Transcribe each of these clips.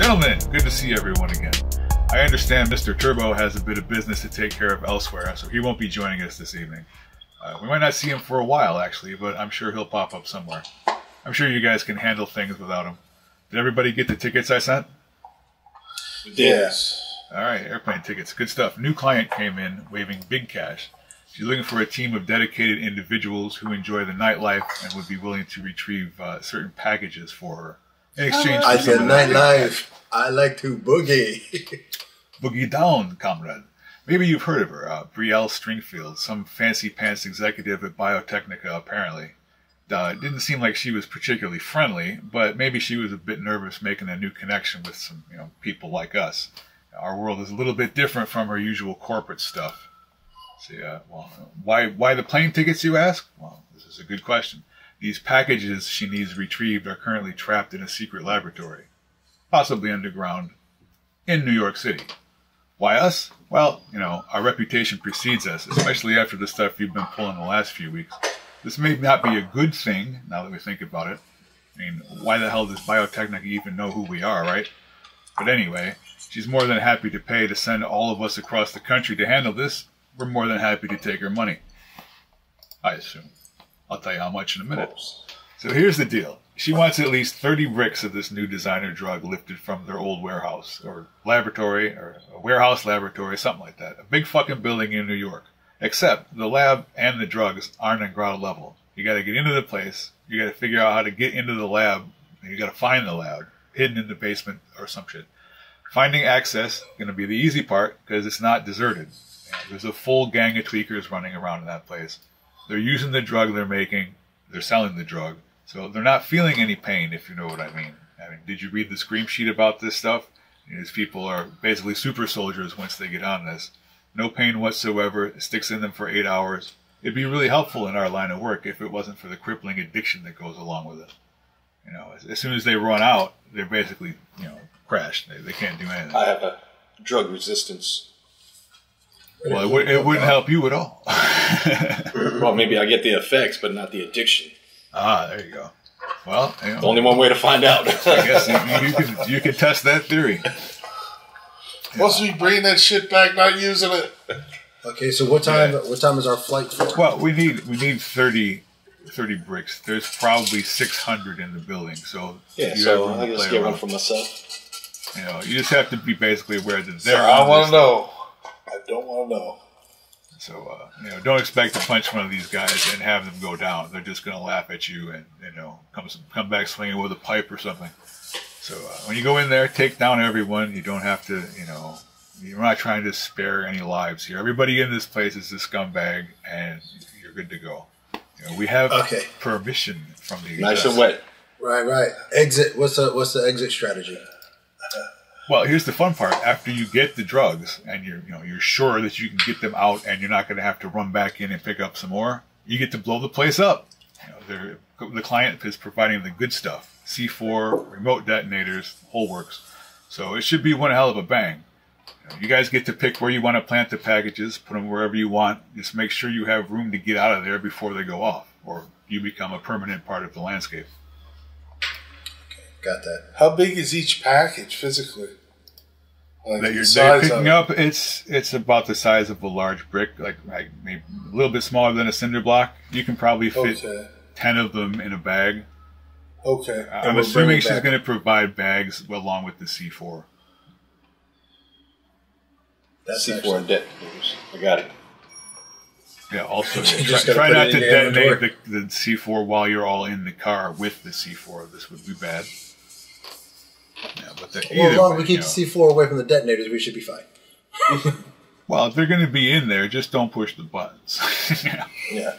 Gentlemen, good to see everyone again. I understand Mr. Turbo has a bit of business to take care of elsewhere, so he won't be joining us this evening. We might not see him for a while, actually, but I'm sure he'll pop up somewhere. I'm sure you guys can handle things without him. Did everybody get the tickets I sent? Yes. All right, airplane tickets. Good stuff. New client came in, waving big cash. She's looking for a team of dedicated individuals who enjoy the nightlife and would be willing to retrieve certain packages for her. In exchange for some of the nightlife. I like to boogie. Boogie down, comrade. Maybe you've heard of her, Brielle Stringfield, some fancy-pants executive at Biotechnica, apparently. It didn't seem like she was particularly friendly, but maybe she was a bit nervous making a new connection with some, you know, people like us. Our world is a little bit different from her usual corporate stuff. So, yeah, well, why the plane tickets, you ask? Well, this is a good question. These packages she needs retrieved are currently trapped in a secret laboratory, possibly underground, in New York City. Why us? Well, you know, our reputation precedes us, especially after the stuff you've been pulling the last few weeks. This may not be a good thing, now that we think about it. I mean, why the hell does Biotechnica even know who we are, right? But anyway, she's more than happy to pay to send all of us across the country to handle this. We're more than happy to take her money, I assume. I'll tell you how much in a minute. So here's the deal. She wants at least 30 bricks of this new designer drug lifted from their old warehouse, or laboratory, or a warehouse laboratory, something like that. A big fucking building in New York. Except the lab and the drugs aren't on ground level. You got to get into the place. You got to figure out how to get into the lab. And you got to find the lab hidden in the basement or some shit. Finding access going to be the easy part because it's not deserted. There's a full gang of tweakers running around in that place. They're using the drug they're making. They're selling the drug. So they're not feeling any pain, if you know what I mean. I mean, did you read the scream sheet about this stuff? These people are basically super soldiers once they get on this. No pain whatsoever. It sticks in them for 8 hours. It'd be really helpful in our line of work if it wasn't for the crippling addiction that goes along with it. You know, as soon as they run out, they're basically, you know, crashed. They can't do anything. I have a drug resistance. Well, it wouldn't help you at all. Well, maybe I get the effects, but not the addiction. Ah, there you go. Well, you know, it's only one way to find out. I guess you can test that theory. Yeah. Once we bring that shit back, not using it. Okay, so what time? Yeah. What time is our flight for? Well, we need 30 bricks. There's probably 600 in the building, so yeah. So I just get one for myself. You know, you just have to be basically aware that there. So I want to know. I don't want to know. So, you know, don't expect to punch one of these guys and have them go down. They're just going to laugh at you and, you know, come back swinging with a pipe or something. So, when you go in there, take down everyone. You don't have to, you know, you're not trying to spare any lives here. Everybody in this place is a scumbag, and you're good to go. You know, we have permission from the nice and wet. Right, right. Exit. What's the exit strategy? Well, here's the fun part. After you get the drugs and you're sure that you can get them out and you're not going to have to run back in and pick up some more, you get to blow the place up. You know, the client is providing the good stuff. C4, remote detonators, whole works. So it should be one hell of a bang. You guys get to pick where you want to plant the packages, put them wherever you want. Just make sure you have room to get out of there before they go off or you become a permanent part of the landscape. Okay, got that. How big is each package physically? Like that you're picking up, it's about the size of a large brick, like maybe a little bit smaller than a cinder block. You can probably fit 10 of them in a bag. Okay. I'm assuming she's going to provide bags along with the C4. That's C4 and detonators. I got it. Yeah, also, try not to detonate the C4 while you're all in the car with the C4. This would be bad. Yeah, but well, as long as we keep the C4 away from the detonators, we should be fine. Well, if they're going to be in there, just don't push the buttons. Yeah.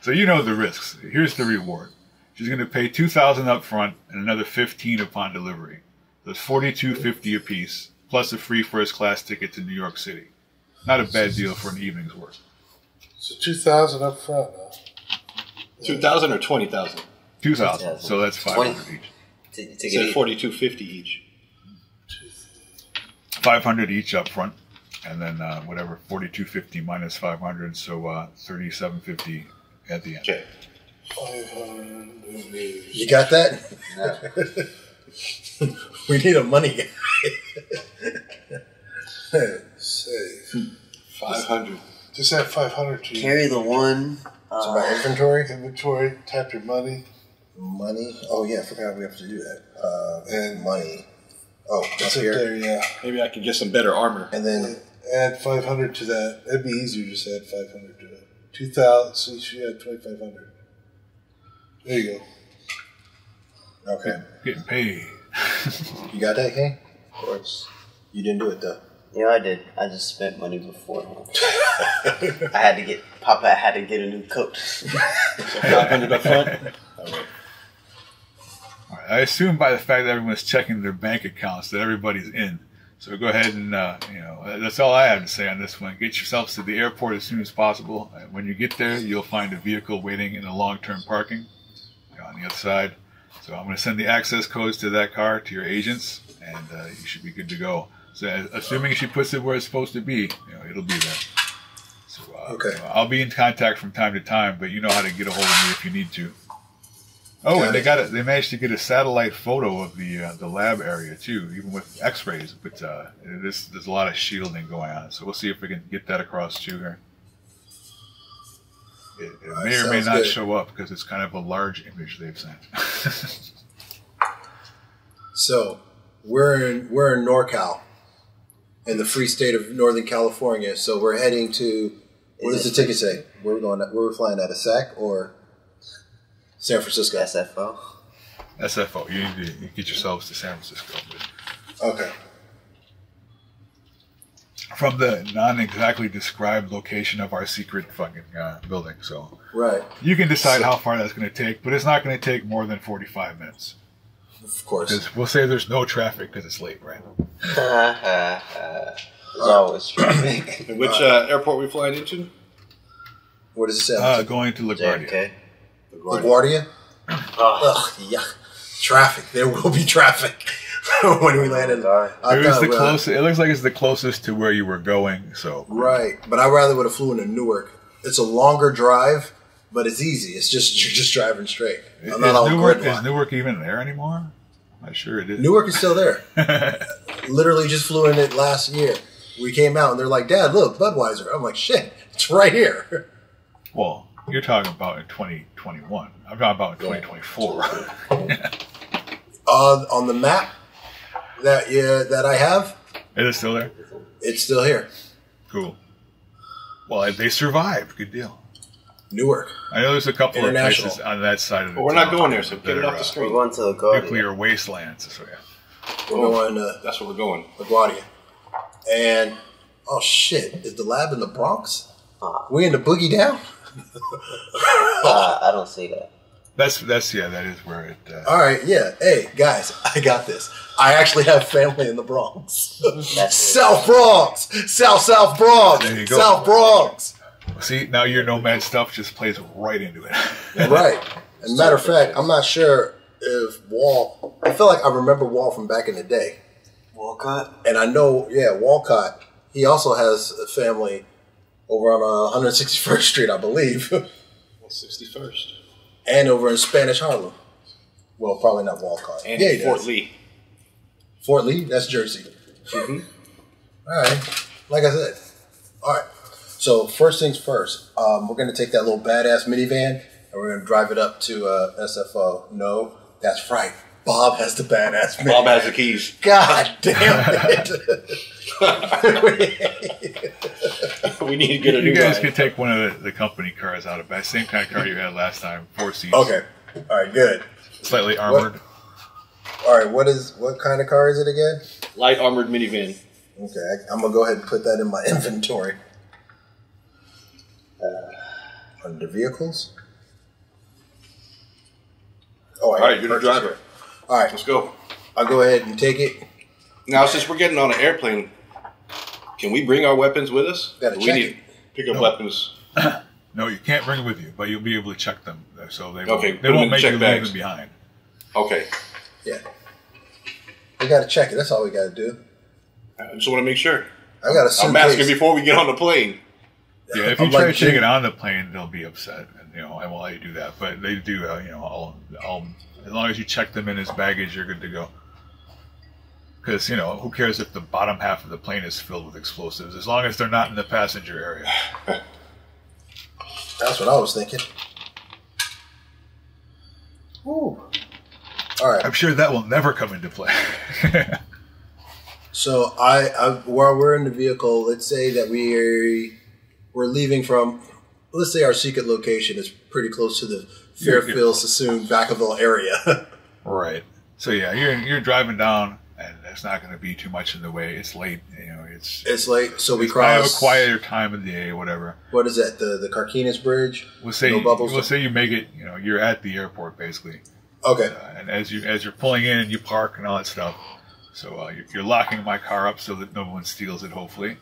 So you know the risks. Here's the reward. She's going to pay $2,000 up front and another $15 upon delivery. That's $42.50 a piece, plus a free first-class ticket to New York City. Not a bad deal for an evening's work. So $2,000 up front, huh? $2,000 or $20,000? $2,000. So that's $500 each. So $42.50 each. $500 each up front, and then whatever, $42.50 minus $500, so $37.50 at the end. Okay. You got that? No. We need a money guy. Save 500. Just add 500 to carry the one. So my inventory. Inventory. Tap your money. Money. Oh yeah, I forgot we have to do that. And money. Oh, that's up here. There, yeah. Maybe I can get some better armor. And then add 500 to that. It'd be easier to just add 500 to it. 2,000. So you should add 2,500. There you go. Okay. Getting paid. You got that, Kane? Of course. You didn't do it though. Yeah, I did. I just spent money beforehand. I had to get Papa. I had to get a new coat. So 500 up front. All right. All right. I assume by the fact that everyone's checking their bank accounts that everybody's in. So go ahead and you know, that's all I have to say on this one. Get yourselves to the airport as soon as possible. When you get there, you'll find a vehicle waiting in a long-term parking on the other side. So I'm going to send the access codes to that car to your agents, and you should be good to go. So assuming she puts it where it's supposed to be, you know, it'll be there. So okay. You know, I'll be in contact from time to time, but you know how to get a hold of me if you need to. Oh, and they managed to get a satellite photo of the lab area too, even with X-rays. But there's a lot of shielding going on, so we'll see if we can get that across too here. It may or may not show up because it's kind of a large image they've sent. So we're in NorCal. In the free state of Northern California, so we're heading to. What does the ticket say? Where are we going? Where are we flying at? A SAC or San Francisco? SFO. SFO. You need to get yourselves to San Francisco. Okay. From the non-exactly described location of our secret fucking building, so right. You can decide how far that's going to take, but it's not going to take more than 45 minutes. Of course. Because we'll say there's no traffic because it's late, right? There's always traffic. Which airport we flying into? What is it say? Going to LaGuardia. JFK. LaGuardia? Oh. Ugh, yeah. Traffic. There will be traffic when we land in. It looks like it's the closest to where you were going. So right. But I rather would have flew into Newark. It's a longer drive. But it's easy. It's just you're just driving straight. Is Newark even there anymore? I'm not sure it is. Newark is still there. Literally just flew in it last year. We came out and they're like, "Dad, look, Budweiser." I'm like, "Shit, it's right here." Well, you're talking about in 2021. I'm talking about in 2024. On the map that that I have, it is still there. It's still here. Cool. Well, they survived. Good deal. Newark. I know there's a couple of places on that side of the. Well, we're not going there, so get it off the screen. We're going to LaGuardia. Nuclear wastelands. So yeah. We're going. That's where we're going. LaGuardia. And oh shit! Is the lab in the Bronx? We in the boogie down? I don't see that. That's yeah. That is where it. All right. Yeah. Hey guys, I got this. I actually have family in the Bronx. South Bronx. South Bronx. There you go. South Bronx. See, now your nomad stuff just plays right into it. Right. As a matter of fact, I'm not sure if Wall... I feel like I remember Wall from back in the day. Walcott? And I know, yeah, Walcott. He also has a family over on 161st Street, I believe. 161st. And over in Spanish Harlem. Well, probably not Walcott. And yeah, Fort Lee. Fort Lee? That's Jersey. Mm-hmm. All right. Like I said. All right. So first things first, we're going to take that little badass minivan and we're going to drive it up to SFO. No, that's right. Bob has the badass minivan. Bob has the keys. God damn it. We need to get a new one. You guys could take one of the company cars out of that same kind of car you had last time, 4 seats. Okay. All right, good. Slightly armored. What? All right, what kind of car is it again? Light armored minivan. Okay, I'm going to go ahead and put that in my inventory. Under vehicles. Oh, all right, you're the driver. All right, let's go. I'll go ahead and take it. Now, since we're getting on an airplane, can we bring our weapons with us? Gotta check. We need to pick up weapons. No, you can't bring them with you, but you'll be able to check them. So they won't make you leave them behind. Okay. Yeah. We gotta check it. That's all we gotta do. I just want to make sure. I got a suitcase. I'm asking before we get on the plane. Yeah, if you try to take it on the plane, they'll be upset, and you know I won't let you do that. But they do, you know, as long as you check them in as baggage, you're good to go. Because, you know, who cares if the bottom half of the plane is filled with explosives, as long as they're not in the passenger area. That's what I was thinking. Ooh. All right. I'm sure that will never come into play. So while we're in the vehicle, let's say that we're leaving from, let's say our secret location is pretty close to the Fairfield, Sassoon, Vacaville area. Right. So yeah, you're driving down, and there's not going to be too much in the way. It's late, you know. It's late, so we cross. I have a quieter time of the day, whatever. What is that? The Carquinez Bridge. We'll say no bubbles. We'll say you make it. You know, you're at the airport basically. Okay. And as you're pulling in, you park and all that stuff. So you're locking my car up so that no one steals it, hopefully.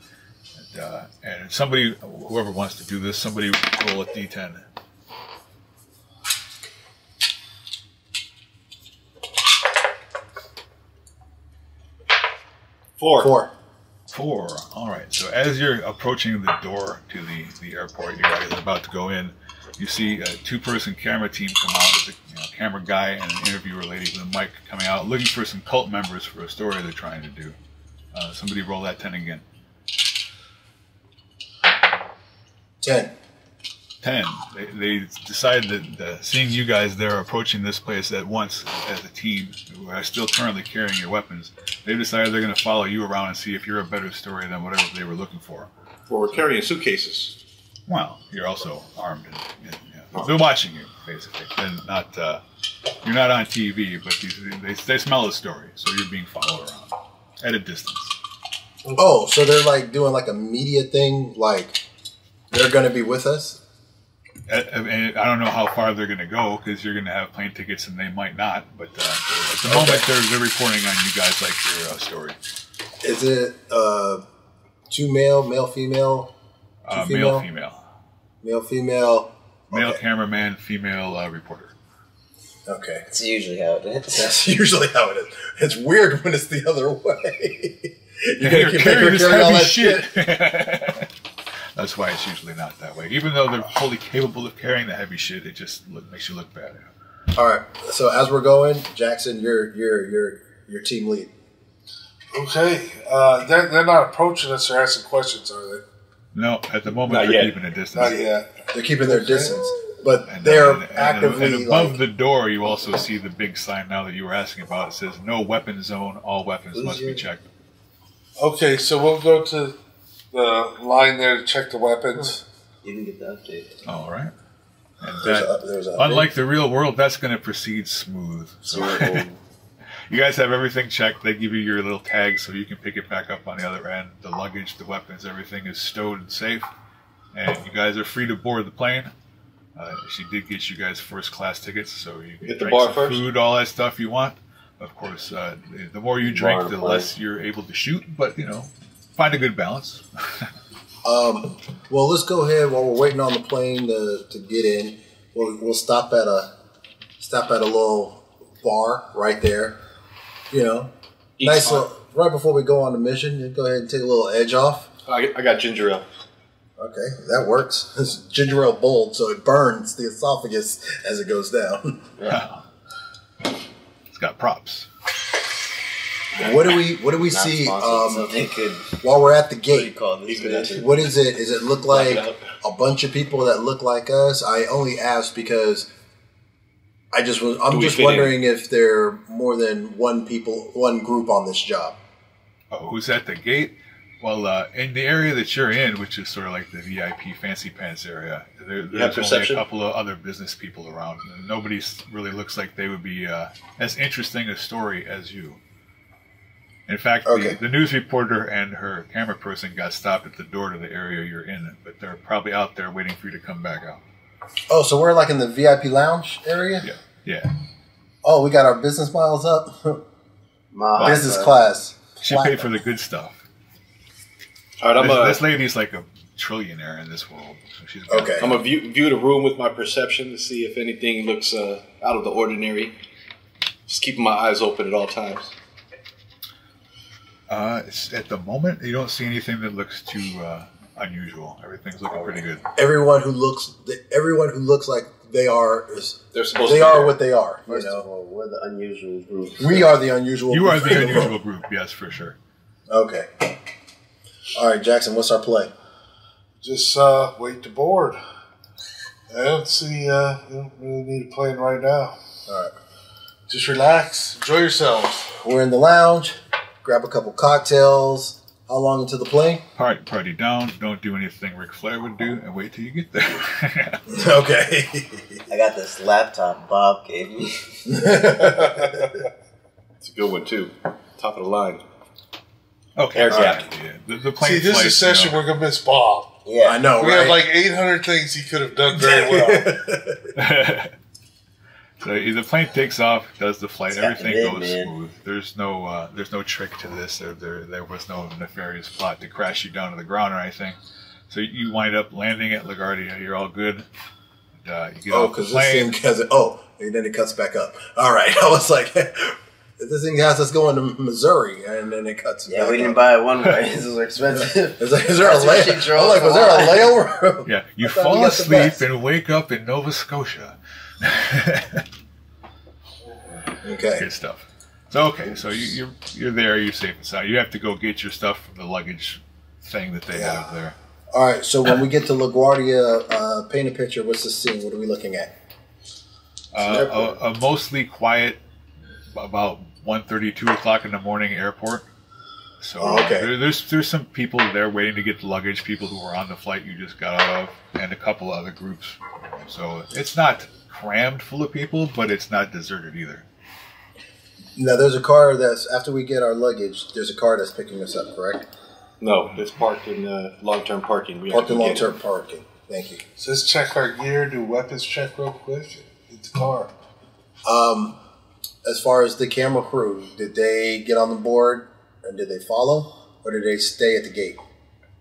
And somebody, whoever wants to do this, somebody roll a D10. Four. All right. So as you're approaching the door to the airport, your guy is about to go in. You see a two-person camera team come out, with a camera guy and an interviewer lady with a mic coming out, looking for some cult members for a story they're trying to do. Somebody roll that 10 again. 10. They decided that seeing you guys there approaching this place at once as a team, who are still currently carrying your weapons, they decided they're going to follow you around and see if you're a better story than whatever they were looking for. Well, we're carrying suitcases. Well, you're also armed. And they're watching you, basically. And not you're not on TV, but they smell the story, so you're being followed around at a distance. Oh, so they're like doing like a media thing, like they're going to be with us? And I don't know how far they're going to go, because you're going to have plane tickets and they might not. But at the moment, they're reporting on you guys like your story. Is it two male, female? Female? Male, female. Okay. Male cameraman, female reporter. Okay. That's usually how it is. That's usually how it is. It's weird when it's the other way. You're keep carrying all that shit. That's why it's usually not that way. Even though they're fully capable of carrying the heavy shit, it just makes you look bad. All right. So as we're going, Jackson, you're team lead. Okay. They're not approaching us or asking questions, are they? No, at the moment they're keeping a distance. Not yet. They're keeping their distance, but they're actively. And above the door, you also see the big sign now that you were asking about. It says "No weapon zone. All weapons must be checked." Okay, so we'll go to the line there to check the weapons. You didn't get the update. All right. And there's unlike the real world, that's going to proceed smooth. So you guys have everything checked. They give you your little tag so you can pick it back up on the other end. The luggage, the weapons, everything is stowed and safe. And you guys are free to board the plane. She did get you guys first-class tickets, so you can drink some food, all that stuff you want. Of course, the more you drink, the less you're able to shoot. But, you know, find a good balance. Well, let's go ahead while we're waiting on the plane to get in. We'll stop at a little bar right there. You know, nice little, right before we go on the mission, you go ahead and take a little edge off. I got ginger ale. Okay, that works. It's ginger ale bold, so it burns the esophagus as it goes down. Yeah. It's got props. What do we see while we're at the gate? What is it? Does it look like a bunch of people that look like us? I only ask because I'm just wondering if there are more than one group on this job. Oh, who's at the gate? Well, in the area that you're in, which is sort of like the VIP fancy pants area, there's only a couple of other business people around. Nobody really looks like they would be as interesting a story as you. In fact, the news reporter and her camera person got stopped at the door to the area you're in, but they're probably out there waiting for you to come back out. Oh, so we're like in the VIP lounge area? Yeah. Yeah. Oh, we got our business miles up. Business class. She paid for the good stuff. All right, this lady's like a trillionaire in this world. She's I'm going to view the room with my perception to see if anything looks out of the ordinary. Just keeping my eyes open at all times. At the moment, you don't see anything that looks too unusual. Everything's looking pretty good. Everyone who looks like They're supposed to be what they are. First of all, we're the unusual group. We are the unusual group. You are the unusual group, yes, for sure. Okay. All right, Jackson, what's our play? Just wait the board. I don't see you don't really need a plan right now. All right. Just relax. Enjoy yourselves. We're in the lounge. Grab a couple cocktails. How long until the play? Party down. Don't do anything Ric Flair would do and wait till you get there. Okay. I got this laptop Bob gave me. It's a good one, too. Top of the line. Okay. Aircraft. Right. Yeah. See, this is a session we're going to miss Bob. Yeah, I know, We have like 800 things he could have done very well. So the plane takes off, does the flight, everything goes smooth. There's no trick to this. There was no nefarious plot to crash you down to the ground or anything. So you wind up landing at LaGuardia. You're all good. And, you get off the plane. And then it cuts back up. All right, I was like, this thing has us going to Missouri, and then it cuts. Yeah, we didn't buy it one way. This is expensive. Is there a layover? I'm like, was there a layover? Yeah, you fall asleep and wake up in Nova Scotia. Okay. Good stuff. So you're there. You're safe and sound. You have to go get your stuff from the luggage thing that they have there. All right. So when we get to LaGuardia, paint a picture. What's the scene? What are we looking at? A mostly quiet. About 1:30, 2 o'clock in the morning airport. So there's some people there waiting to get the luggage, people who were on the flight you just got out of, and a couple other groups. So it's not crammed full of people, but it's not deserted either. Now there's a car that's, after we get our luggage, there's a car that's picking us up, correct? No, it's parked in long-term parking. Parked in long-term parking. Thank you. So let's check our gear, do weapons check real quick. Get the car. As far as the camera crew, did they get on the board and did they follow or did they stay at the gate?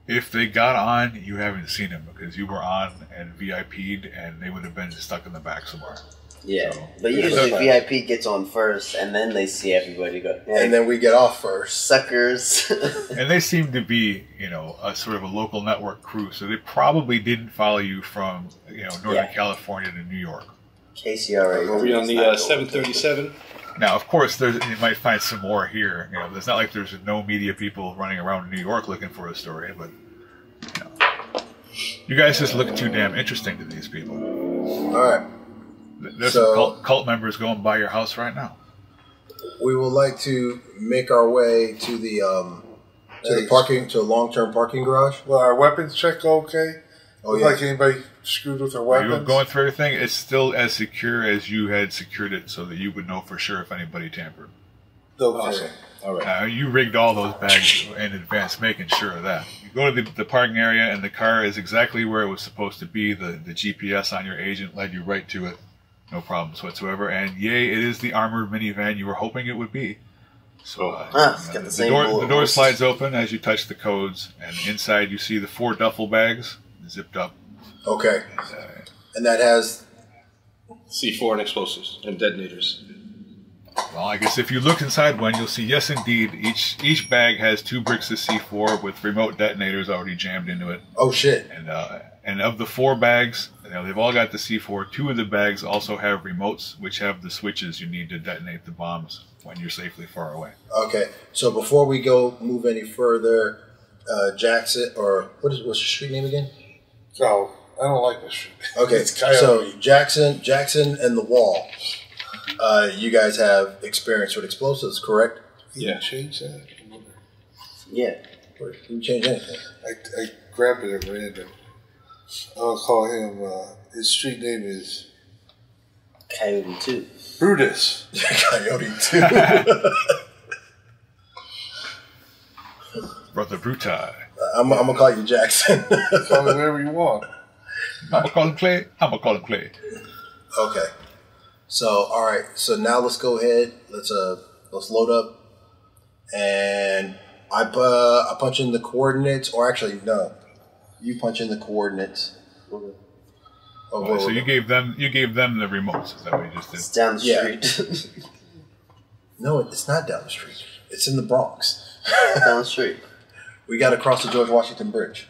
If they got on, you haven't seen them because you were on and VIP'd and they would have been stuck in the back somewhere. Yeah, so, but usually VIP gets on first and then they see everybody go. Yeah. And then we get off first. Suckers. And they seem to be, a sort of a local network crew, so they probably didn't follow you from, Northern California to New York. KCRA. Were we on the 737? Now, of course, you might find some more here. It's not like there's no media people running around New York looking for a story, but you guys just look too damn interesting to these people. All right. There's some cult members going by your house right now. We would like to make our way to the long-term parking garage. Well, our weapons check go okay. Oh yeah. Like anybody screwed with their weapons? You were going through everything. It's still as secure as you had secured it, so that you would know for sure if anybody tampered. Okay. All right. You rigged all those bags in advance, making sure of that. You go to the parking area, and the car is exactly where it was supposed to be. The GPS on your agent led you right to it. No problems whatsoever. And yay, it is the armored minivan you were hoping it would be. So the door slides open as you touch the codes, and inside you see the 4 duffel bags. Zipped up. Okay. And that has C4 and explosives and detonators. Well, I guess if you look inside one, you'll see, yes, indeed, each bag has 2 bricks of C4 with remote detonators already jammed into it. Oh, shit. And of the 4 bags, they've all got the C4. 2 of the bags also have remotes, which have the switches you need to detonate the bombs when you're safely far away. Okay. So before we move any further, Jackson, or what's your street name again? No, I don't like this shit. Okay, it's coyote. So Jackson, and the wall. You guys have experience with explosives, correct? Yeah. Change that. Yeah. You can change anything. I grabbed it at random. I'll call him. His street name is Coyote 2. Brutus. Coyote 2. Brother Brutai. I'm gonna call you Jackson. Call him whatever you want. I'm gonna call him Clay. Okay. So all right. So now let's go ahead. Let's load up. And I punch in the coordinates, or actually no, you punch in the coordinates. Okay. Oh, so you gave them the remotes. Is that what you just did? It's down the street. Yeah. No, it's not down the street. It's in the Bronx. Down the street. We got to cross the George Washington Bridge.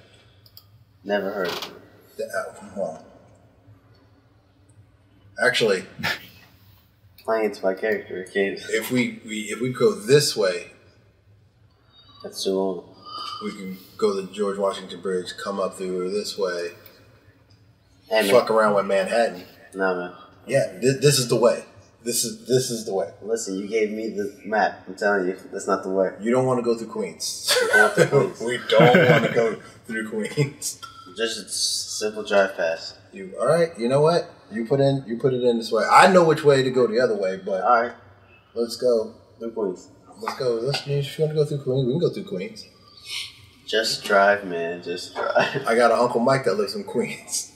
Never heard of it. Actually, playing into my character. If we go this way, that's too long. We can go the George Washington Bridge, come up through this way, and fuck around with Manhattan. No, man. Yeah, this is the way. This is the way. Listen, you gave me the map. I'm telling you, that's not the way. You don't want to go through Queens. We don't want to go through Queens. Just a simple drive past. You all right? You know what? You put it in this way. I know which way to go the other way, but all right, let's go through Queens. Let's go. If you want to go through Queens, we can go through Queens. Just drive, man. Just drive. I got an Uncle Mike that lives in Queens.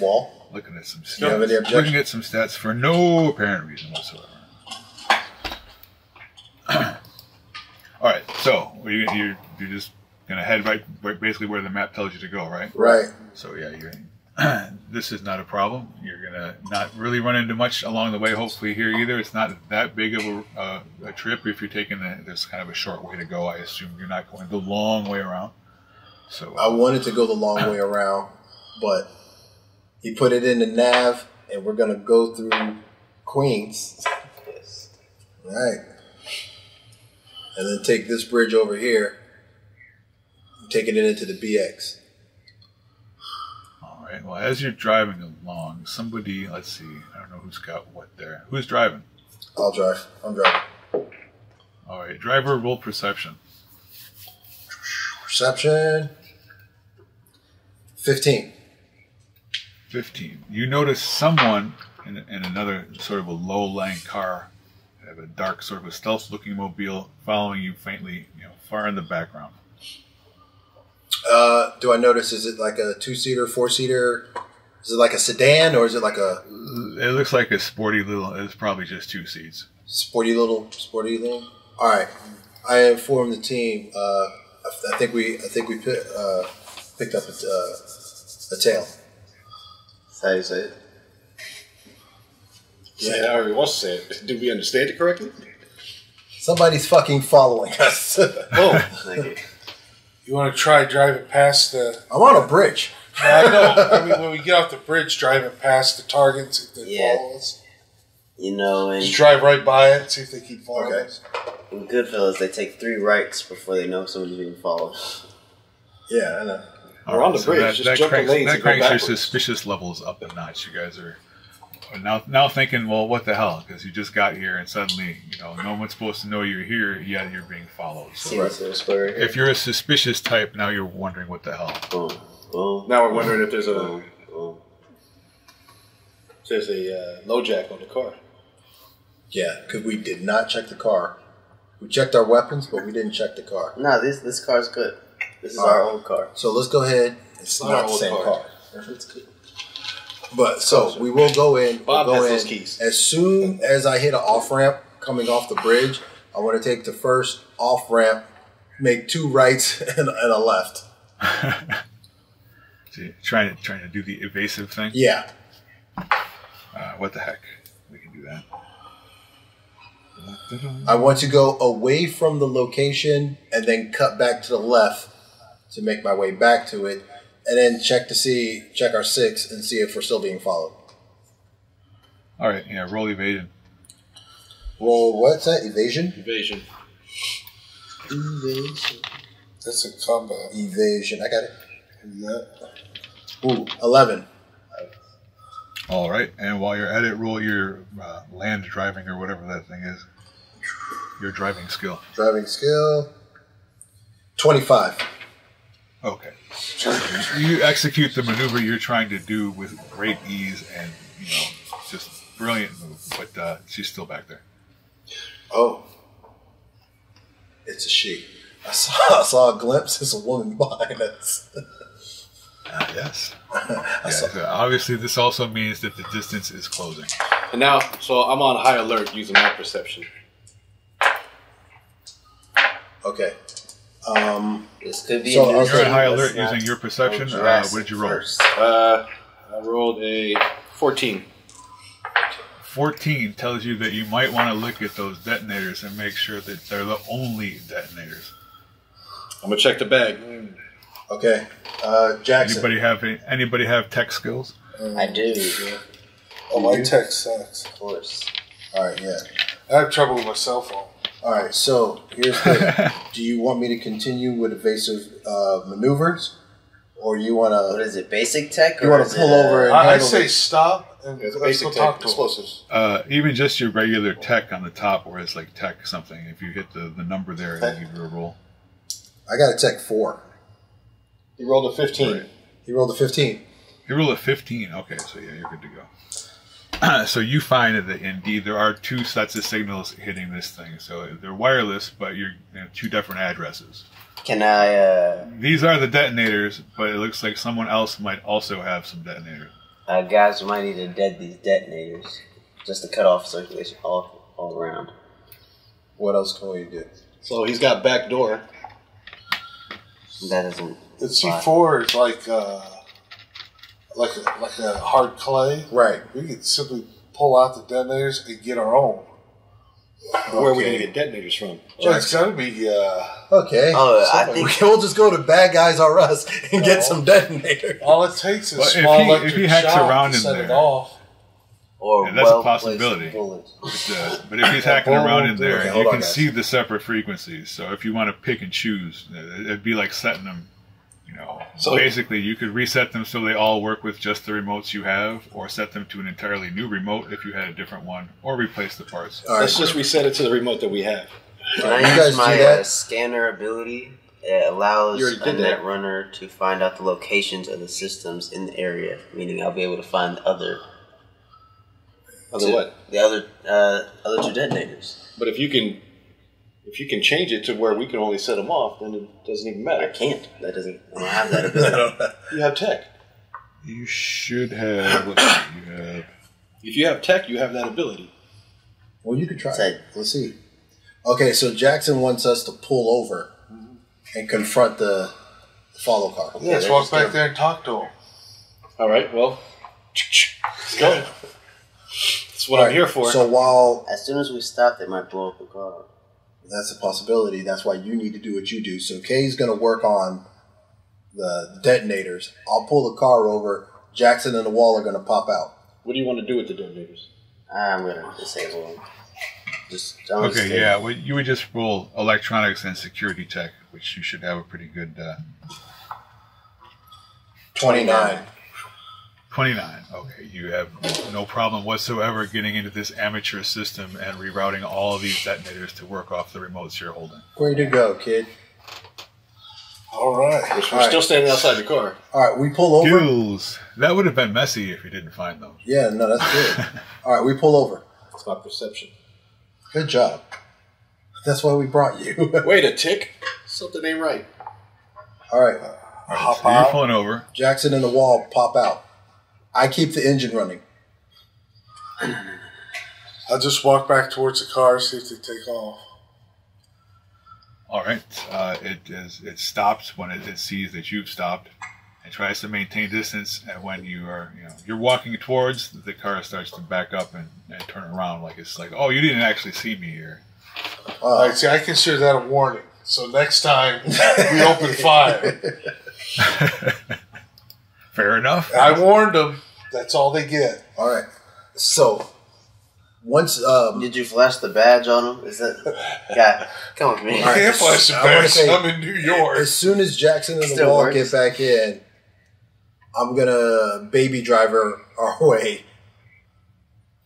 Wall. Looking at some stats. Looking at some stats for no apparent reason whatsoever. All right, so you're just gonna head right basically where the map tells you to go, right? Right. So yeah, this is not a problem. You're gonna not really run into much along the way. Hopefully here either. It's not that big of a trip if you're taking this kind of a short way to go. I assume you're not going the long way around. So I wanted to go the long way around, but. He put it in the nav, and we're gonna go through Queens. Yes. All right. And then take this bridge over here, taking it into the BX. All right. Well, as you're driving along, somebody, let's see, I don't know who's got what there. Who's driving? I'll drive. I'm driving. All right. Driver, roll perception. Perception. 15. 15. You notice someone in another sort of a low-lying car, have a dark sort of a stealth-looking mobile following you faintly, far in the background. Do I notice? Is it like a two-seater, four-seater? Is it like a sedan, or is it like a? It looks like a sporty little. It's probably just two seats. Sporty little. All right. I informed the team. I think we picked up a tail. How do you say it? Yeah, I already want to say it. Did we understand it correctly? Somebody's fucking following us. Oh, thank you. You want to try driving past the? I'm on a bridge. I know. I mean, when we get off the bridge, drive it past the targets if they follow us. You know, and just drive right by it, see if they keep following us. In Goodfellas, they take 3 rights before they know someone's being followed. Yeah, I know. We're on the bridge. Just jump the lanes and go backwards. That cranks your suspicious levels up a notch. You guys are now thinking, well, what the hell? Because you just got here and suddenly, no one's supposed to know you're here. Yeah, you're being followed. So if you're a suspicious type, now you're wondering what the hell. Oh. Now we're wondering if there's a LoJack on the car. Yeah, because we did not check the car. We checked our weapons, but we didn't check the car. No, this car's good. This is our old car. So let's go ahead. It's not the same car. That's good. But so we will go in. Bob has those keys. As soon as I hit an off-ramp coming off the bridge, I want to take the first off-ramp, make 2 rights and a left. So you're trying to do the evasive thing? Yeah. What the heck? We can do that. I want to go away from the location and then cut back to the left to make my way back to it, and then check our 6 and see if we're still being followed. All right, yeah, roll evasion. Roll what's that? Evasion? Evasion. Evasion. That's a combo. Evasion. I got it. Yeah. Ooh, 11. All right, and while you're at it, roll your land driving or whatever that thing is. Your driving skill. Driving skill. 25. Okay. You execute the maneuver you're trying to do with great ease and, just brilliant move, but she's still back there. Oh. It's a she. I saw a glimpse. There's a woman behind us. Yes. Yeah, so obviously, this also means that the distance is closing. And now, so I'm on high alert using my perception. Okay. This could be. So you're on high alert using your perception. What did you roll? I rolled a 14. 14 tells you that you might want to look at those detonators and make sure that they're the only detonators. I'm gonna check the bag. Okay, Jackson. Anybody have tech skills? I do. Yeah. Oh, my tech sucks. Of course. All right, yeah. I have trouble with my cell phone. All right, so here's the. Do you want me to continue with evasive maneuvers, or you want to? What is it? Basic tech? Or you want to pull over? And I say stop and basic tech explosives. Even just your regular tech on the top, where it's like tech something. If you hit the number there, it'll give you a roll. I got a tech 4. He rolled a 15. Right. He rolled a 15. You rolled a 15. Okay, so yeah, you're good to go. So you find that indeed there are two sets of signals hitting this thing. So they're wireless, but you have two different addresses. Can I? These are the detonators, but it looks like someone else might also have some detonators. Guys, we might need to dead these detonators just to cut off circulation all around. What else can we do? So he's got back door. That doesn't. The C4 is like a hard clay. Right. We could simply pull out the detonators and get our own. Okay. Where are we going to get detonators from? Well, it's got to be... okay. I think we'll just go to Bad Guys R Us and get some detonators. All it takes is if he hacks around in there, or yeah, that's a possibility. But if he's hacking around in there, you can see the separate frequencies. So if you want to pick and choose, it'd be like setting them... No. So basically, you could reset them so they all work with just the remotes you have, or set them to an entirely new remote if you had a different one, or replace the parts. All right, let's just reset it to the remote that we have. Can I use my scanner ability? It allows a net runner to find out the locations of the systems in the area, meaning I'll be able to find the other. The other two detonators. But if you can change it to where we can only set them off, then it doesn't even matter. I can't. That doesn't. I don't have that ability. You have tech. You should have. Let's see, you have. If you have tech, you have that ability. Well, you could try. Let's see. Okay, so Jackson wants us to pull over and confront the follow car. Okay, yeah, let's walk back there and talk to him. All right. Well, let's go. That's what I'm here for. So as soon as we stop, they might blow up the car. That's a possibility. That's why you need to do what you do. So Kay's going to work on the detonators. I'll pull the car over. Jackson and the wall are going to pop out. What do you want to do with the detonators? I'm going to disable them. Okay, yeah. Well, you would just roll electronics and security tech, which you should have a pretty good... 29. 29. Okay, you have no problem whatsoever getting into this amateur system and rerouting all of these detonators to work off the remotes you're holding. Way to go, kid. All right. We're still standing outside the car. All right, we pull over. Jules, that would have been messy if you didn't find them. Yeah, no, that's good. All right, we pull over. That's my perception. Good job. That's why we brought you. Wait a tick. Something ain't right. All right. Hop out. You're pulling over. Jackson and the wall pop out. I keep the engine running. I'll just walk back towards the car, see if they take off. All right. It stops when it sees that you've stopped. It tries to maintain distance, and when you're walking towards, the car starts to back up and turn around like it's like, oh, you didn't actually see me here. All right. See, I consider that a warning. So next time we open fire. Fair enough. I warned them. That's all they get. All right. So, once... did you flash the badge on them? Is that... Yeah. Come with me. I can't flash the badge. I'm in New York. As soon as Jackson and the wall get back in, I'm going to baby driver our way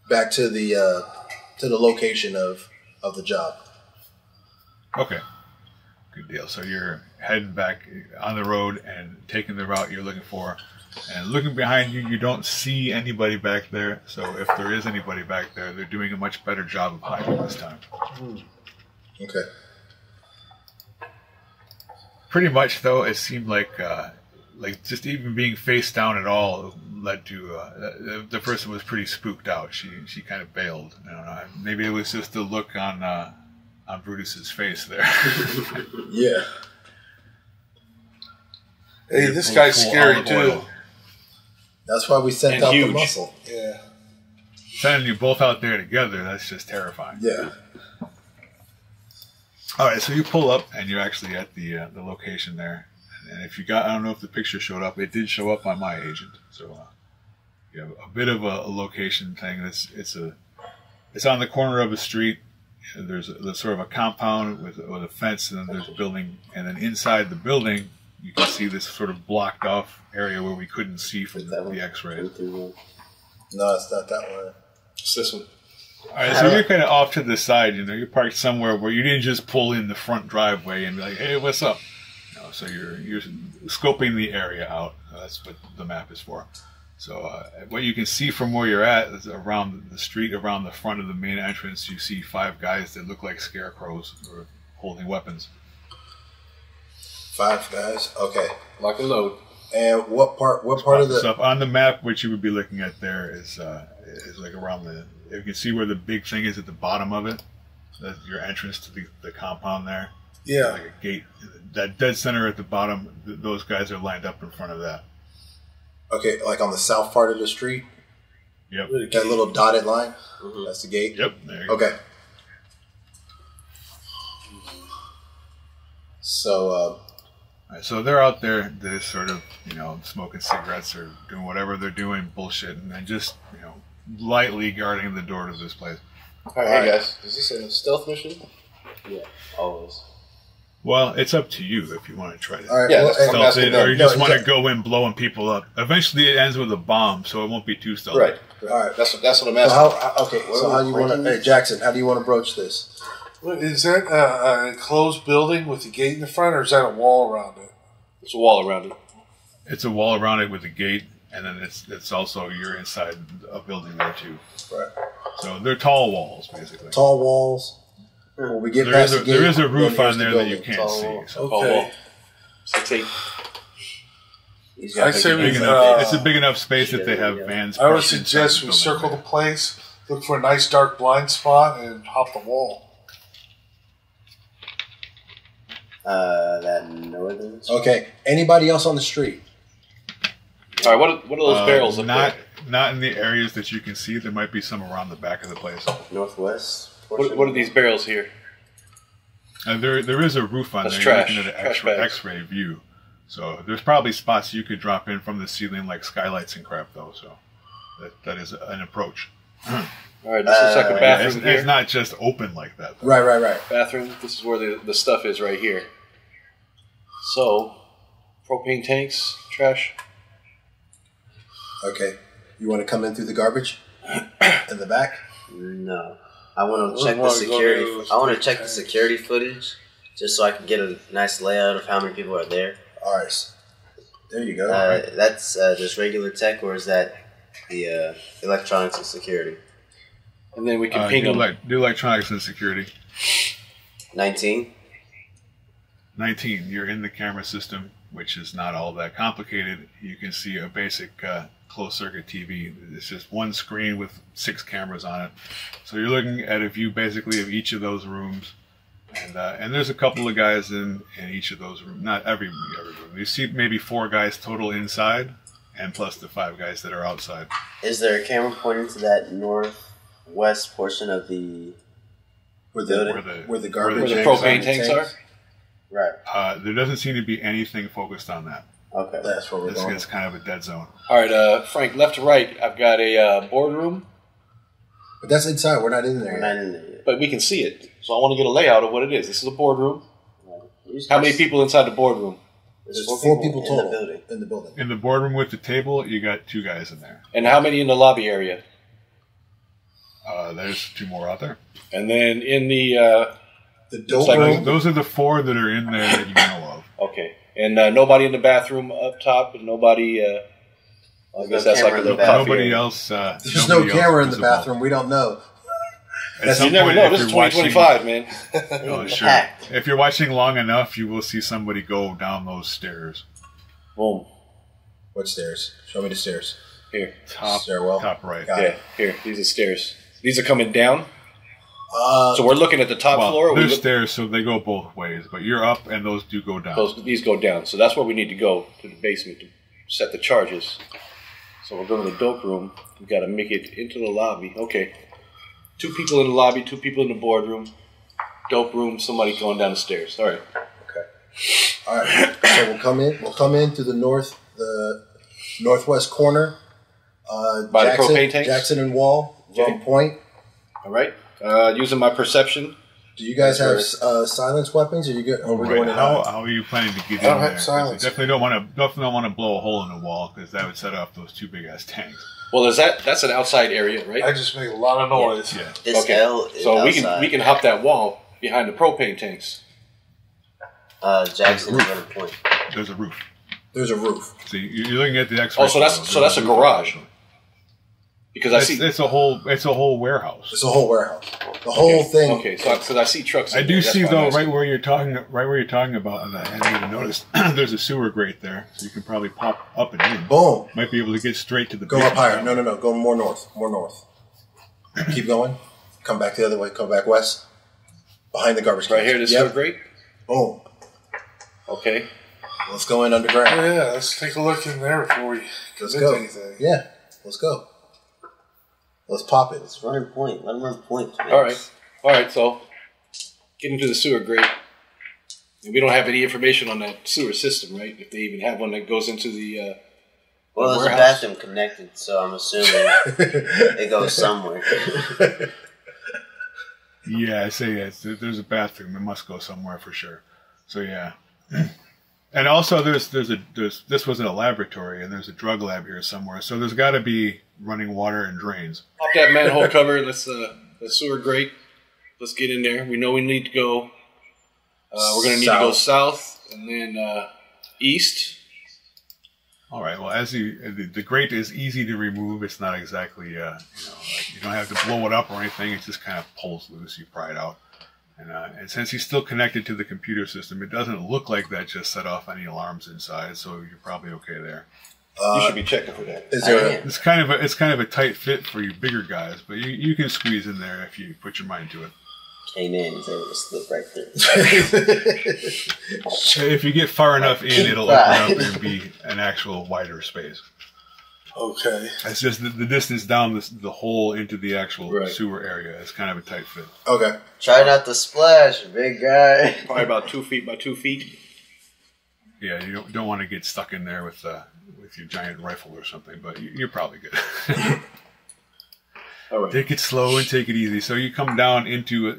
back to the location of the job. Okay. Good deal. So you're heading back on the road and taking the route you're looking for. And looking behind you, you don't see anybody back there. So if there is anybody back there, they're doing a much better job of hiding this time. Okay. Pretty much, though, it seemed like just even being face down at all led to the person was pretty spooked out. She kind of bailed. I don't know. Maybe it was just the look on Brutus's face there. Yeah. Hey, this guy's scary too. Oil. That's why we sent out the muscle. Yeah. Sending you both out there together, that's just terrifying. Yeah. All right, so you pull up and you're actually at the location there. And if you got, I don't know if the picture showed up, it did show up on my agent. So you have a bit of a location thing. It's on the corner of a street. There's sort of a compound with a fence, and then there's a building, and then inside the building you can see this sort of blocked off area where we couldn't see from the x-rays. No, it's not that one. It's this one. All right, so you're kind of off to the side, you know, you're parked somewhere where you didn't just pull in the front driveway and be like, hey, what's up? No, so you're scoping the area out. That's what the map is for. So what you can see from where you're at is around the street, around the front of the main entrance, you see 5 guys that look like scarecrows or holding weapons. 5 guys? Okay. Lock and load. And what part of the stuff on the map, which you would be looking at there, is like around the, you can see where the big thing is at the bottom of it. That's your entrance to the compound there. Yeah. Like a gate. That dead center at the bottom, those guys are lined up in front of that. Okay, like on the south part of the street? Yep. That little dotted line? Mm-hmm. That's the gate? Yep. There you go. So, all right, so they're out there, they're sort of, you know, smoking cigarettes or doing whatever they're doing, bullshit, and then just, you know, lightly guarding the door to this place. All right, hey guys, is this a stealth mission? Yeah, always. Well, it's up to you if you want to try to stealth it, or you just want to go in blowing people up. Eventually, it ends with a bomb, so it won't be too stealthy. Right. All right. That's what I'm asking. So how do you want to, hey Jackson? How do you want to broach this? Is that a enclosed building with a gate in the front, or is that a wall around it? It's a wall around it. It's a wall around it with a gate, and then it's also you're inside a building there too. Right. So they're tall walls, basically. Tall walls. Well, we get there is a roof on there that you can't see. So. Okay. I say it's a big enough space that they have vans. I would suggest we circle the place, look for a nice dark blind spot, and hop the wall. That northern. Okay. Anybody else on the street? All right. What are those barrels? Not in the areas that you can see. There might be some around the back of the place. Northwest. What are these barrels here? There is a roof on there. You're looking at an X-ray view. So there's probably spots you could drop in from the ceiling, like skylights and crap, though. So that is an approach. All right, this is like a bathroom here. It's not just open like that, though. Right. Bathroom. This is where the stuff is right here. So, propane tanks, trash. Okay. You want to come in through the garbage? In the back? No. I want to check the security. I want to check the security footage just so I can get a nice layout of how many people are there. All right. There you go. Right. That's just regular tech, or is that the electronics and security? And then we can ping them. Do electronics and security. 19. 19. You're in the camera system, which is not all that complicated. You can see a basic closed-circuit TV. It's just one screen with 6 cameras on it. So you're looking at a view basically of each of those rooms, and there's a couple of guys in each of those rooms. Not every room. You see maybe 4 guys total inside, and plus the 5 guys that are outside. Is there a camera pointing to that northwest portion of the building where the garbage, where the propane tanks are? Right. There doesn't seem to be anything focused on that. Okay, that's where we're going. It's kind of a dead zone. All right, Frank, left to right, I've got a boardroom. But that's inside. We're not in there. We're not in there yet. But we can see it. So I want to get a layout of what it is. This is a boardroom. Right. How many people inside the boardroom? There's 4 people total in the building. In the boardroom with the table, you got 2 guys in there. And how many in the lobby area? There's 2 more out there. And then in the dope room? Those are the 4 that are in there that you know of. Okay. And nobody in the bathroom up top, and nobody. I guess that's like a little coffee. Nobody else. There's no camera in the bathroom. We don't know. You never know. This is 2025, man. Oh, sure. If you're watching long enough, you will see somebody go down those stairs. Boom. What stairs? Show me the stairs. Here. Top. Stairwell. Top right. Yeah. Here. These are stairs. These are coming down. So we're looking at the top floor. There's stairs, so they go both ways. But you're up, and those do go down. These go down. So that's where we need to go, to the basement, to set the charges. So we'll go to the dope room. We've got to make it into the lobby. Okay. 2 people in the lobby, 2 people in the boardroom. Dope room, somebody going down the stairs. All right. Okay. All right. So we'll come in to the northwest corner. By Jackson, the propane tanks. Jackson and Wall. Okay. Point. All right. Using my perception. Do you guys have silence weapons? Or you get? How are you planning to get in there? I don't have silence. Definitely don't want to blow a hole in the wall because that would set off those two big ass tanks. Well, is that's an outside area, right? I just make a lot of noise. Yeah. It's okay. So we can hop that wall behind the propane tanks. Jackson's got a point. There's a roof. There's a roof. So you're looking at the X-ray. Oh, so that's a garage. Because I see it's a whole warehouse. It's a whole warehouse. The whole thing. Okay, so because I see trucks. I do see though right where you're talking about, and I hadn't even noticed. There's a sewer grate there, so you can probably pop up and in. Boom. Might be able to get straight to the. Go up higher. No. Go more north. More north. Keep going. Come back the other way. Come back west. Behind the garbage can. Right here. This sewer grate. Boom. Okay. Let's go in underground. Oh, yeah, let's take a look in there before we go. Anything. Yeah. Let's go. Let's pop it. Let's run a point. Let him run a point. All right. So, get into the sewer grate. And we don't have any information on that sewer system, right? If they even have one that goes into the well, there's a bathroom connected, so I'm assuming it goes somewhere. Yeah, I say yes. There's a bathroom. It must go somewhere for sure. So yeah, and also this wasn't a laboratory, and there's a drug lab here somewhere. So there's got to be running water and drains. Pop that manhole cover. Let's the sewer grate. Let's get in there. We know we need to go. We're going to need to go south and then east. All right. Well, as the grate is easy to remove. It's not exactly you don't have to blow it up or anything. It just kind of pulls loose. You pry it out, and since he's still connected to the computer system, it doesn't look like that just set off any alarms inside. So you're probably okay there. You should be checking for that. It's kind of a tight fit for you bigger guys, but you can squeeze in there if you put your mind to it. K-9 is able to slip right through. So if you get far enough in, it'll open up and be an actual wider space. Okay. It's just the distance down the hole into the actual sewer area is kind of a tight fit. Okay. Try not to splash, big guy. Probably about 2 feet by 2 feet. Yeah, you don't want to get stuck in there with your giant rifle or something, but you're probably good. All right. Take it slow and take it easy. So you come down into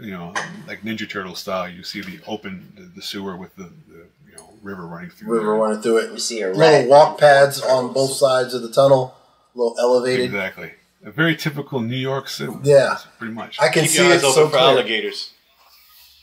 like Ninja Turtle style. You see the open the sewer with the river running through. River running through it. You see little walk pads on both sides of the tunnel. A little elevated. Exactly. A very typical New York sewer. Yeah, pretty much. I can see it so clear. Alligators.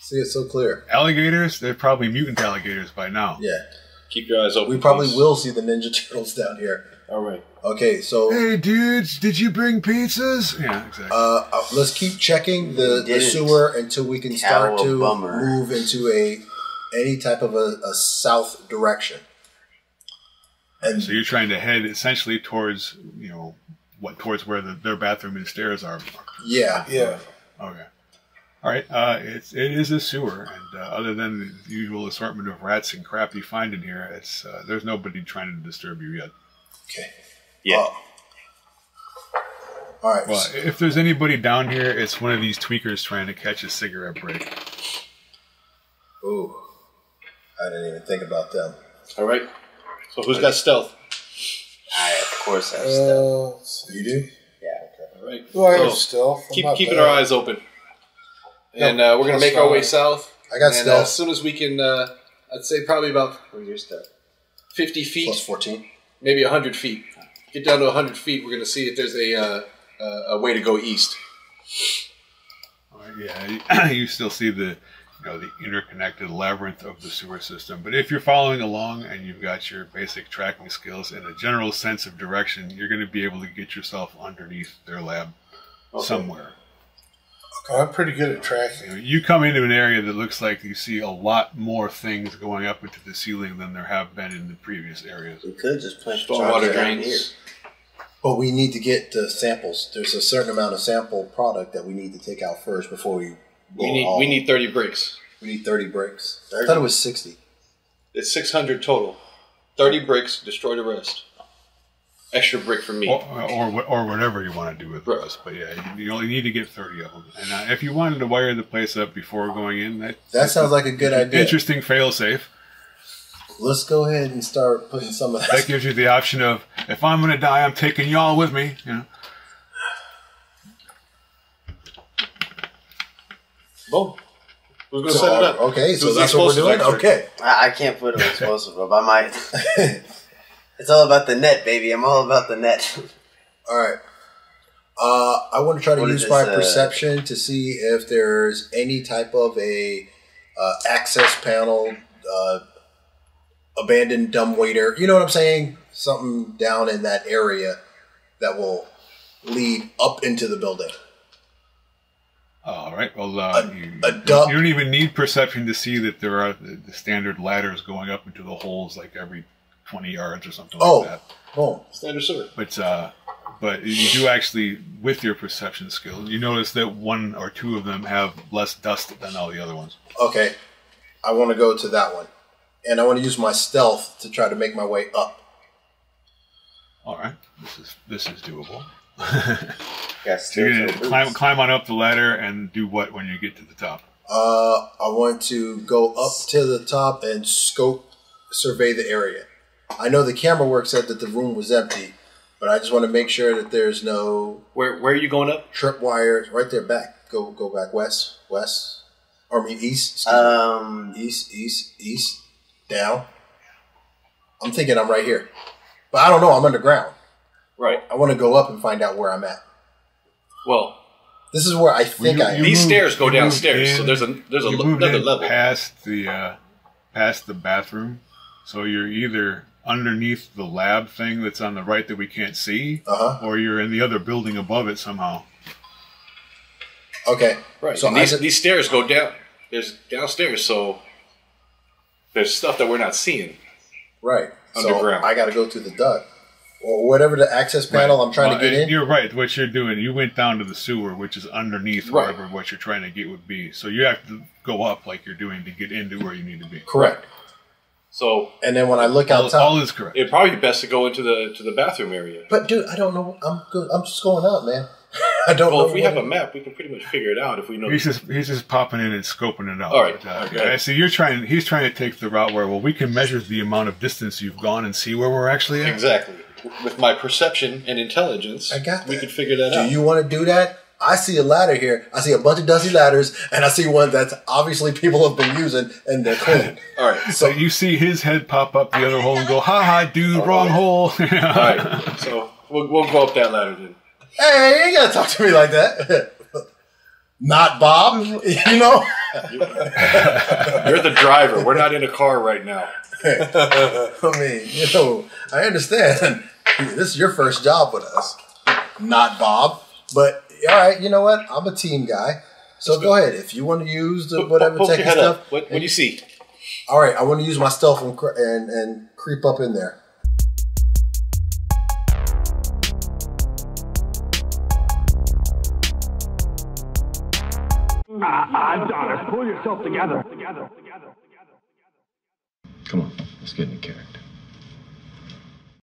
See it so clear. Alligators? They're probably mutant alligators by now. Yeah. Keep your eyes open. We probably will see the Ninja Turtles down here. All right. Okay, so... Hey, dudes, did you bring pizzas? Yeah, exactly. Let's keep checking the sewer until we can start to move into any type of a south direction. And so you're trying to head essentially towards, towards where their bathroom and stairs are. Yeah. Yeah. Okay. All right, it is a sewer, and other than the usual assortment of rats and crap you find in here, there's nobody trying to disturb you yet. Okay. Yeah. All right. Well, if there's anybody down here, it's one of these tweakers trying to catch a cigarette break. Ooh, I didn't even think about them. All right. So who's got stealth? I, of course, have stealth. You do? Yeah. Okay. All right. Well, I have stealth. Keeping our eyes open. And we're going to make our way south. I got stealth. As soon as we can, I'd say probably about 50 feet. Plus 14. Maybe 100 feet. Get down to 100 feet, we're going to see if there's a way to go east. Yeah, you still see the interconnected labyrinth of the sewer system. But if you're following along and you've got your basic tracking skills and a general sense of direction, you're going to be able to get yourself underneath their lab somewhere. Oh, I'm pretty good at tracking. You come into an area that looks like you see a lot more things going up into the ceiling than there have been in the previous areas. We could just plant stormwater drains here. But we need to get samples. There's a certain amount of sample product that we need to take out first before we... We need 30 bricks. We need 30 bricks. 30? I thought it was 60. It's 600 total. 30 bricks, destroy the rest. Extra brick for me, or whatever you want to do with us. But yeah, you only need to get 30 of them. And if you wanted to wire the place up before going in, that sounds like a good idea. Interesting fail safe. let's go ahead and start putting some of that. That gives you the option of, if I'm going to die, I'm taking y'all with me. You know. Boom. We're going to set it up. Okay, so that's what we're doing? Okay. I can't put an explosive up. I might. It's all about the net, baby. I'm all about the net. All right. I want to try to use my perception to see if there's any type of a access panel, abandoned dumbwaiter. You know what I'm saying? Something down in that area that will lead up into the building. All right. Well, you don't even need perception to see that there are the standard ladders going up into the holes like every 20 yards or something like that. Oh, standard sewer. But you do actually, with your perception skill, you notice that one or two of them have less dust than all the other ones. Okay. I want to go to that one. And I want to use my stealth to try to make my way up. All right. This is doable. So you're gonna climb on up the ladder and do what when you get to the top? I want to go up to the top and survey the area. I know the camera work said that the room was empty, but I just want to make sure that there's no... Where are you going up? Tripwires. Right there, back. Go back west. West. Or I mean east. East. Down. I'm thinking I'm right here. But I don't know. I'm underground. Right. I want to go up and find out where I'm at. Well, this is where I think I am. These stairs go downstairs, so there's another level past the bathroom. So you're either underneath the lab thing that's on the right that we can't see, or you're in the other building above it somehow. Okay, right. So these stairs go down. There's downstairs, so there's stuff that we're not seeing. Right. Underground. So I got to go through the duct. Or whatever the access panel I'm trying to get in. You're right. What you're doing, you went down to the sewer, which is underneath wherever what you're trying to get would be. So you have to go up like you're doing to get into where you need to be. Correct. So and then when I look outside, all is correct. It'd probably be best to go into the bathroom area. But dude, I don't know. I'm good. I'm just going out, man. I don't know. Well, if we have a map, we can pretty much figure it out. If we know, he's just popping in and scoping it out. All right. Okay. So you're trying. He's trying to take the route where we can measure the amount of distance you've gone and see where we're actually at. Exactly. With my perception and intelligence, I got that. We could figure that out. Do you want to do that? I see a ladder here. I see a bunch of dusty ladders, and I see one that's obviously people have been using, and they're clean. All right. So you see his head pop up the other hole and go, ha-ha, dude, wrong hole. All right. So we'll go up that ladder, then. Hey, you ain't got to talk to me like that. Not Bob, you know? You're the driver. We're not in a car right now. I mean, you know, I understand. This is your first job with us. Not Bob. But, all right, you know what? I'm a team guy. So go ahead. If you want to use the whatever tech stuff. What do you see? All right, I want to use my stealth and creep up in there. I'm Donner. Pull yourself together. Come on, let's get into character.